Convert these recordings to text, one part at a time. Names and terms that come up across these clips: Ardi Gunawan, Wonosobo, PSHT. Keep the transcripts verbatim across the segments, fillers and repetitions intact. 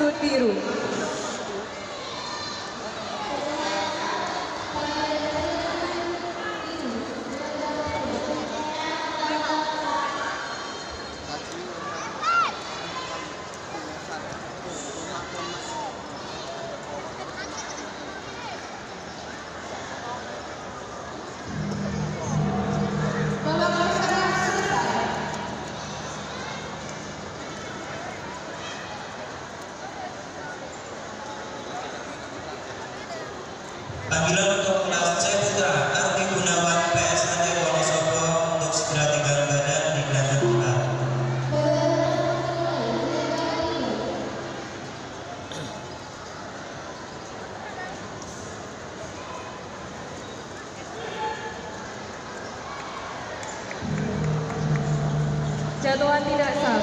Merdu Biru. Panggilan untuk kelas C Putra, Ardi Gunawan, P S H T Wonosobo untuk segera tinggal badan di belakang kita. Jadwal tidak sah.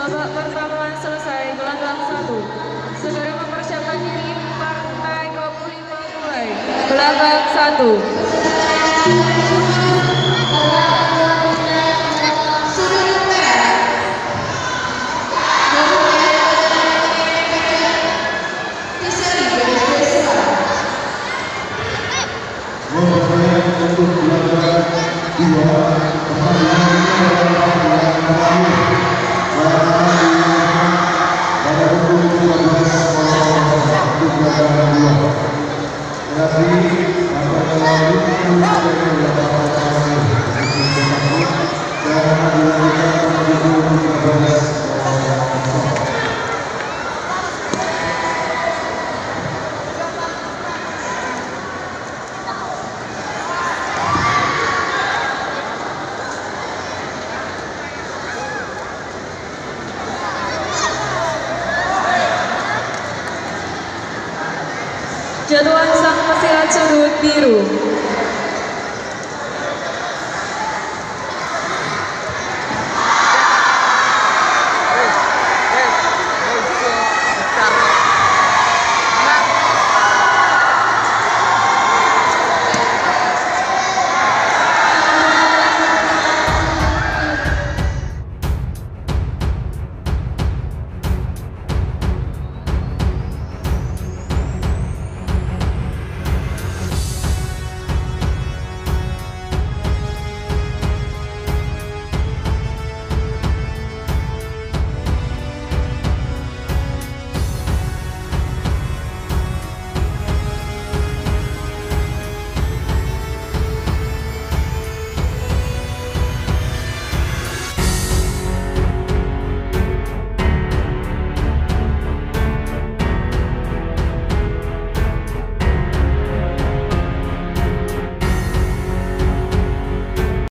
Babak pertama selesai gelandang satu. Segera mempersiapkan diri partai dua puluh lima mulai. Gelandang satu. Jadwal sang pesilat sudut biru.